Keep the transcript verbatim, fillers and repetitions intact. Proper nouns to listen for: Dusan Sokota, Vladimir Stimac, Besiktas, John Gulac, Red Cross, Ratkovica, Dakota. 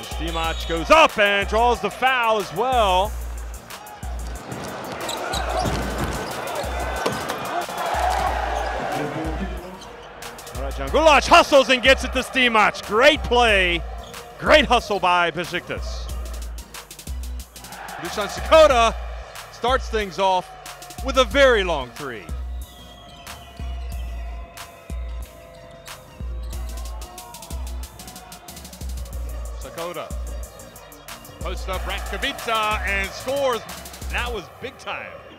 And Stimac goes up and draws the foul as well. All right, John Gulac hustles and gets it to Stimac. Great play, great hustle by Besiktas. Dusan Sokota starts things off with a very long three. Dakota posts up Ratkovica and scores. That was big time.